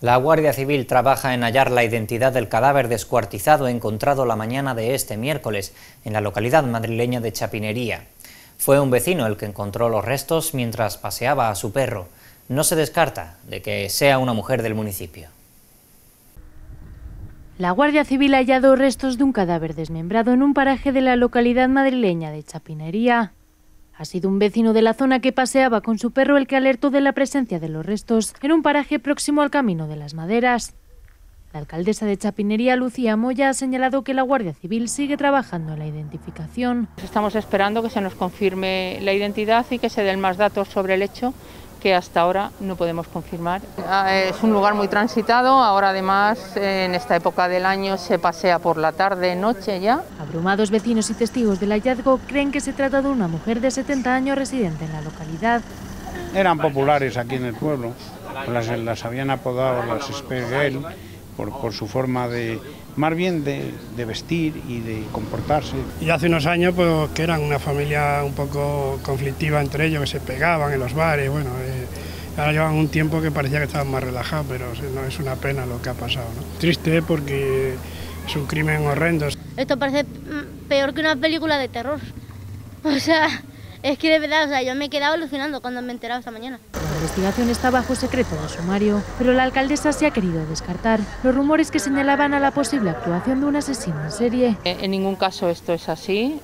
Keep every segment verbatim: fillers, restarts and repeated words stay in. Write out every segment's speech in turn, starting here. La Guardia Civil trabaja en hallar la identidad del cadáver descuartizado encontrado la mañana de este miércoles en la localidad madrileña de Chapinería. Fue un vecino el que encontró los restos mientras paseaba a su perro. No se descarta de que sea una mujer del municipio. La Guardia Civil ha hallado restos de un cadáver desmembrado en un paraje de la localidad madrileña de Chapinería. Ha sido un vecino de la zona que paseaba con su perro el que alertó de la presencia de los restos en un paraje próximo al Camino de las Maderas. La alcaldesa de Chapinería, Lucía Moya, ha señalado que la Guardia Civil sigue trabajando en la identificación. Estamos esperando que se nos confirme la identidad y que se den más datos sobre el hecho que hasta ahora no podemos confirmar. Es un lugar muy transitado, ahora además en esta época del año se pasea por la tarde, noche ya. Abrumados vecinos y testigos del hallazgo creen que se trata de una mujer de setenta años residente en la localidad. Eran populares aquí en el pueblo, las, las habían apodado las Spegel por, por su forma de, más bien de, de vestir y de comportarse. Y hace unos años pues que eran una familia un poco conflictiva entre ellos, que se pegaban en los bares, bueno, eh, ahora llevan un tiempo que parecía que estaban más relajados, pero o sea, no, es una pena lo que ha pasado, ¿no? Triste porque es un crimen horrendo. Esto parece peor que una película de terror. O sea, es que de verdad, o sea, yo me he quedado alucinando cuando me he enterado esta mañana. La investigación está bajo secreto de sumario, pero la alcaldesa se ha querido descartar los rumores que señalaban a la posible actuación de un asesino en serie. En ningún caso esto es así.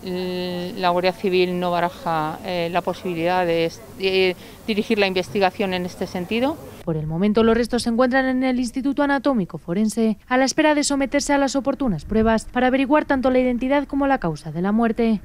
La Guardia Civil no baraja eh, la posibilidad de eh, dirigir la investigación en este sentido. Por el momento los restos se encuentran en el Instituto Anatómico Forense, a la espera de someterse a las oportunas pruebas para averiguar tanto la identidad como la causa de la muerte.